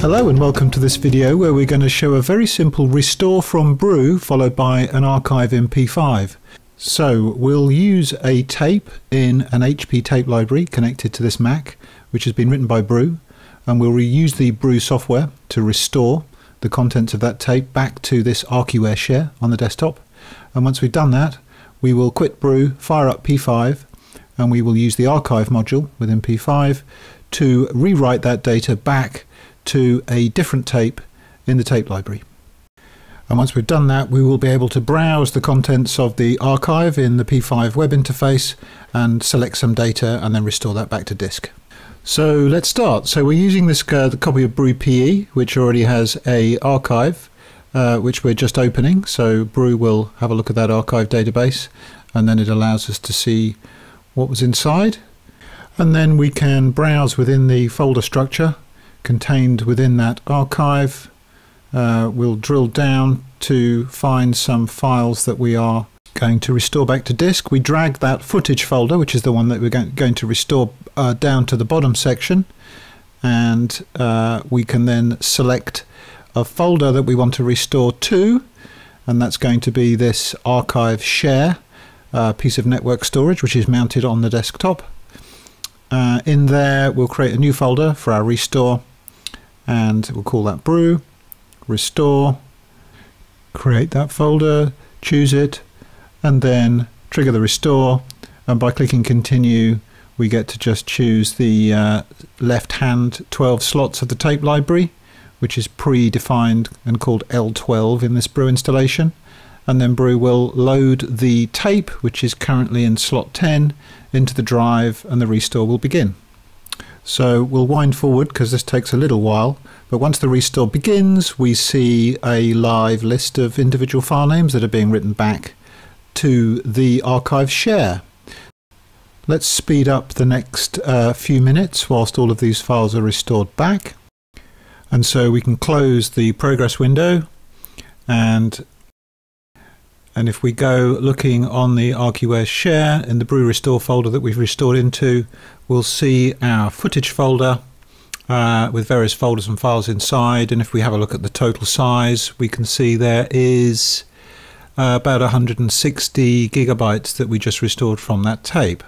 Hello and welcome to this video where we're going to show a very simple restore from BRU followed by an archive in P5. So we'll use a tape in an HP tape library connected to this Mac, which has been written by BRU, and we'll reuse the BRU software to restore the contents of that tape back to this Archiware share on the desktop. And once we've done that, we will quit BRU, fire up P5, and we will use the archive module within P5 to rewrite that data back to a different tape in the tape library. And once we've done that, we will be able to browse the contents of the archive in the P5 web interface and select some data and then restore that back to disk. So let's start. So we're using this the copy of BRU PE, which already has a archive which we're just opening. So BRU will have a look at that archive database, and then it allows us to see what was inside. And then we can browse within the folder structure contained within that archive. We'll drill down to find some files that we are going to restore back to disk. We drag that footage folder, which is the one that we're going to restore, down to the bottom section, and we can then select a folder that we want to restore to, and that's going to be this archive share piece of network storage which is mounted on the desktop. In there we'll create a new folder for our restore, and we'll call that BRU restore. Create that folder, choose it, and then trigger the restore, and by clicking continue we get to just choose the left hand 12 slots of the tape library, which is predefined and called L12 in this BRU installation, and then BRU will load the tape, which is currently in slot 10, into the drive, and the restore will begin. So we'll wind forward because this takes a little while, but once the restore begins we see a live list of individual file names that are being written back to the archive share. Let's speed up the next few minutes whilst all of these files are restored back. And so we can close the progress window, and if we go looking on the Archiware share in the BRU restore folder that we've restored into, we'll see our footage folder with various folders and files inside. And if we have a look at the total size, we can see there is about 160 gigabytes that we just restored from that tape.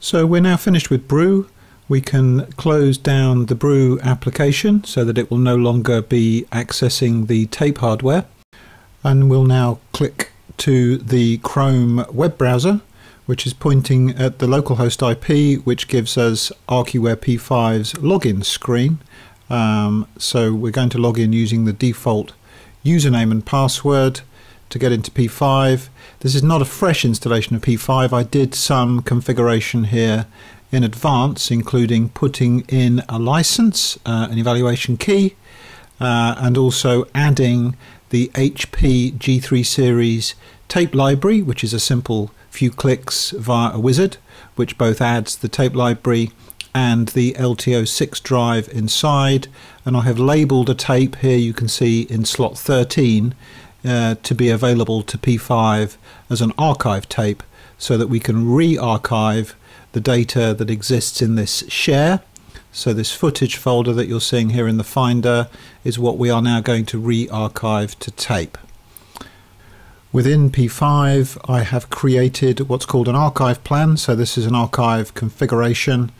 So we're now finished with BRU. We can close down the BRU application so that it will no longer be accessing the tape hardware. And we'll now click to the Chrome web browser, which is pointing at the localhost IP, which gives us Archiware P5's login screen. So we're going to log in using the default username and password to get into P5. This is not a fresh installation of P5. I did some configuration here in advance, including putting in a license, an evaluation key, and also adding the HP G3 series tape library, which is a simple few clicks via a wizard, which both adds the tape library and the LTO6 drive inside. And I have labelled a tape here, you can see in slot 13, to be available to P5 as an archive tape, so that we can re-archive the data that exists in this share. So this footage folder that you're seeing here in the Finder is what we are now going to re-archive to tape. Within P5 I have created what's called an archive plan. So this is an archive configuration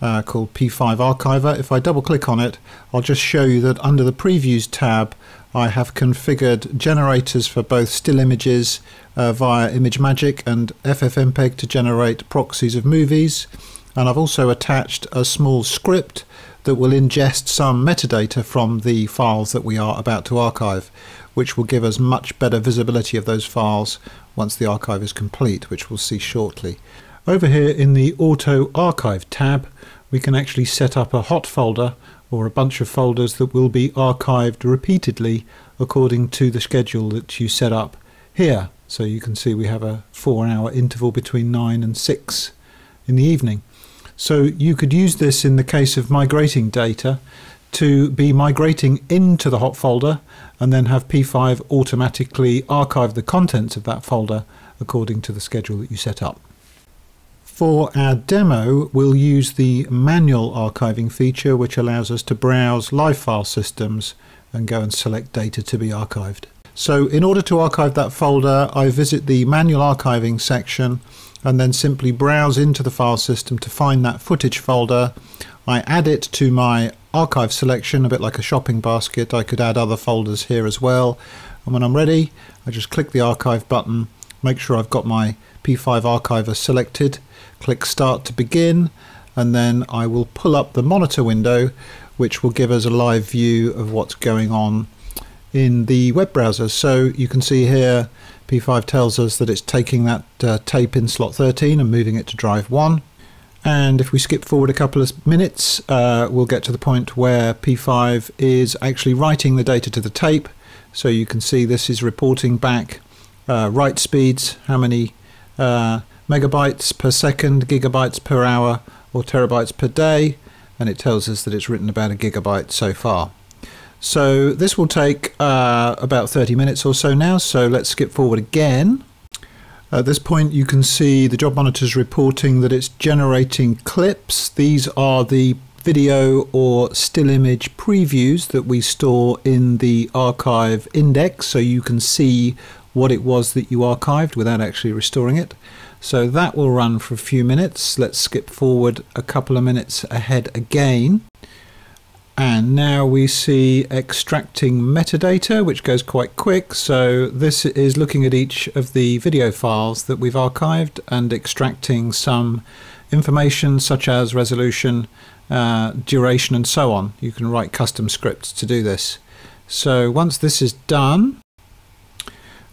called P5 Archiver. If I double click on it, I'll just show you that under the Previews tab I have configured generators for both still images via ImageMagick and ffmpeg to generate proxies of movies. And I've also attached a small script that will ingest some metadata from the files that we are about to archive, which will give us much better visibility of those files once the archive is complete, which we'll see shortly. Over here in the Auto Archive tab, we can actually set up a hot folder or a bunch of folders that will be archived repeatedly according to the schedule that you set up here. So you can see we have a 4-hour interval between 9 and 6 in the evening. So you could use this in the case of migrating data to be migrating into the hot folder and then have P5 automatically archive the contents of that folder according to the schedule that you set up. For our demo, we'll use the manual archiving feature, which allows us to browse live file systems and go and select data to be archived. So in order to archive that folder, I visit the manual archiving section and then simply browse into the file system to find that footage folder. I add it to my archive selection, a bit like a shopping basket. I could add other folders here as well. And when I'm ready, I just click the archive button, make sure I've got my P5 archiver selected, click start to begin, and then I will pull up the monitor window, which will give us a live view of what's going on in the web browser. So you can see here P5 tells us that it's taking that tape in slot 13 and moving it to drive 1. And if we skip forward a couple of minutes, we'll get to the point where P5 is actually writing the data to the tape. So you can see this is reporting back write speeds, how many megabytes per second, gigabytes per hour, or terabytes per day. And it tells us that it's written about a gigabyte so far. So this will take about 30 minutes or so now. So let's skip forward again. At this point, you can see the job monitor's reporting that it's generating clips. These are the video or still image previews that we store in the archive index, so you can see what it was that you archived without actually restoring it. So that will run for a few minutes. Let's skip forward a couple of minutes ahead again. And now we see extracting metadata, which goes quite quick. So this is looking at each of the video files that we've archived and extracting some information such as resolution, duration, and so on. You can write custom scripts to do this. So once this is done,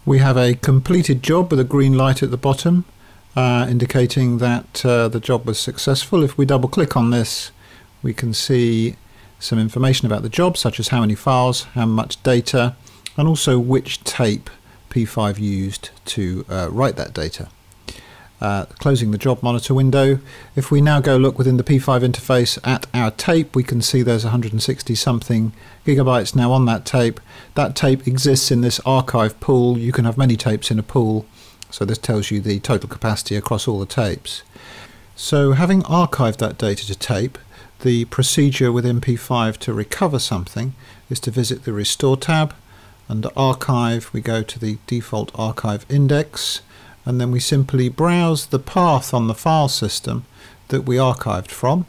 we have a completed job with a green light at the bottom, indicating that the job was successful. If we double click on this, we can see some information about the job, such as how many files, how much data, and also which tape P5 used to write that data. Closing the job monitor window, if we now go look within the P5 interface at our tape, we can see there's 160 something gigabytes now on that tape. That tape exists in this archive pool. You can have many tapes in a pool, so this tells you the total capacity across all the tapes. So having archived that data to tape, the procedure within P5 to recover something is to visit the Restore tab. Under Archive, we go to the default archive index, and then we simply browse the path on the file system that we archived from.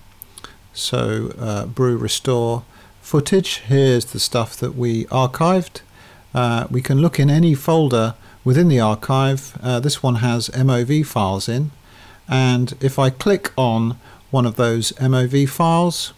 So BRU restore footage, here's the stuff that we archived. We can look in any folder within the archive. This one has MOV files in, and if I click on one of those MOV files,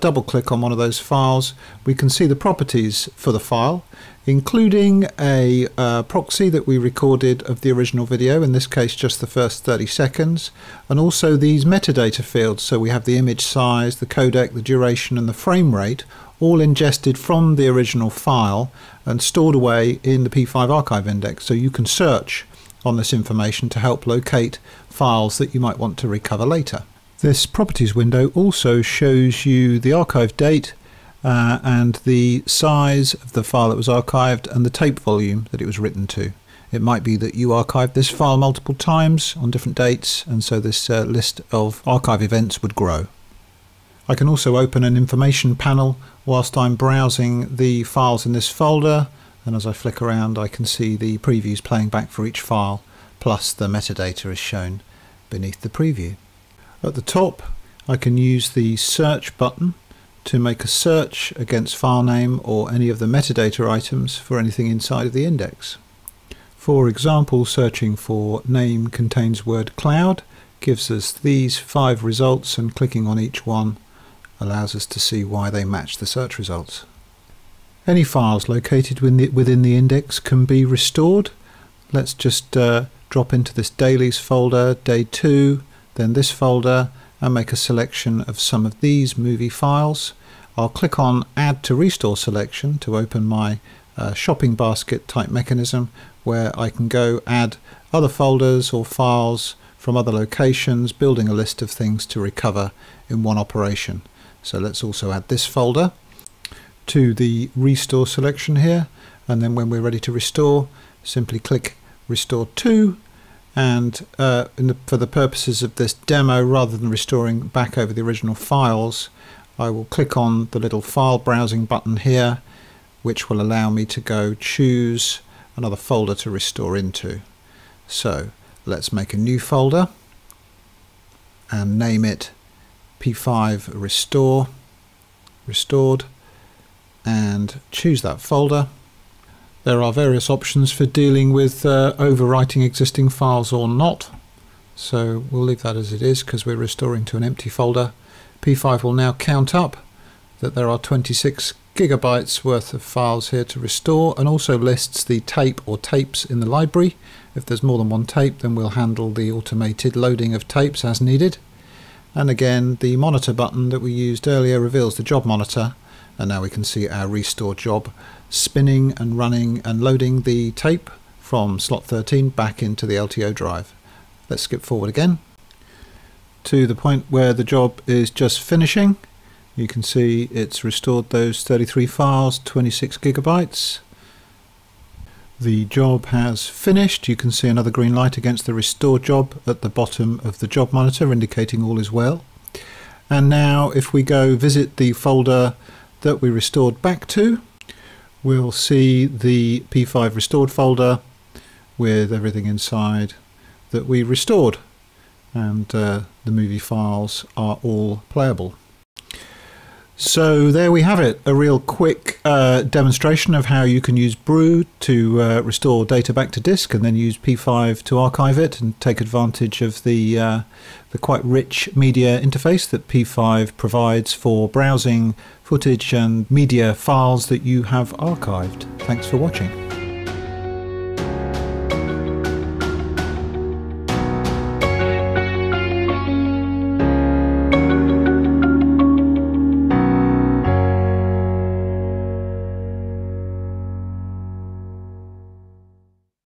double click on one of those files, we can see the properties for the file, including a proxy that we recorded of the original video, in this case just the first 30 seconds, and also these metadata fields, so we have the image size, the codec, the duration, and the frame rate, all ingested from the original file and stored away in the P5 archive index, so you can search on this information to help locate files that you might want to recover later. This properties window also shows you the archive date and the size of the file that was archived and the tape volume that it was written to. It might be that you archived this file multiple times on different dates, and so this list of archive events would grow. I can also open an information panel whilst I'm browsing the files in this folder, and as I flick around I can see the previews playing back for each file, plus the metadata is shown beneath the preview. At the top, I can use the search button to make a search against file name or any of the metadata items for anything inside of the index. For example, searching for name contains word cloud gives us these 5 results, and clicking on each one allows us to see why they match the search results. Any files located within the index can be restored. Let's just drop into this dailies folder, day 2, then this folder, and make a selection of some of these movie files. I'll click on Add to Restore Selection to open my shopping basket type mechanism, where I can go add other folders or files from other locations, building a list of things to recover in one operation. So let's also add this folder to the Restore Selection here, and then when we're ready to restore, simply click Restore To, and for the purposes of this demo, rather than restoring back over the original files, I will click on the little file browsing button here, which will allow me to go choose another folder to restore into. So let's make a new folder and name it P5 restored, and choose that folder. There are various options for dealing with overwriting existing files or not, so we'll leave that as it is because we're restoring to an empty folder. P5 will now count up that there are 26 gigabytes worth of files here to restore, and also lists the tape or tapes in the library. If there's more than one tape, then we'll handle the automated loading of tapes as needed. And again, the monitor button that we used earlier reveals the job monitor, and now we can see our restore job spinning and running and loading the tape from slot 13 back into the LTO drive. Let's skip forward again to the point where the job is just finishing. You can see it's restored those 33 files, 26 gigabytes. The job has finished. You can see another green light against the restore job at the bottom of the job monitor, indicating all is well. And now if we go visit the folder that we restored back to, we'll see the P5 restored folder with everything inside that we restored, and the movie files are all playable. So there we have it, a real quick demonstration of how you can use BRU to restore data back to disk, and then use P5 to archive it and take advantage of the quite rich media interface that P5 provides for browsing footage and media files that you have archived. Thanks for watching.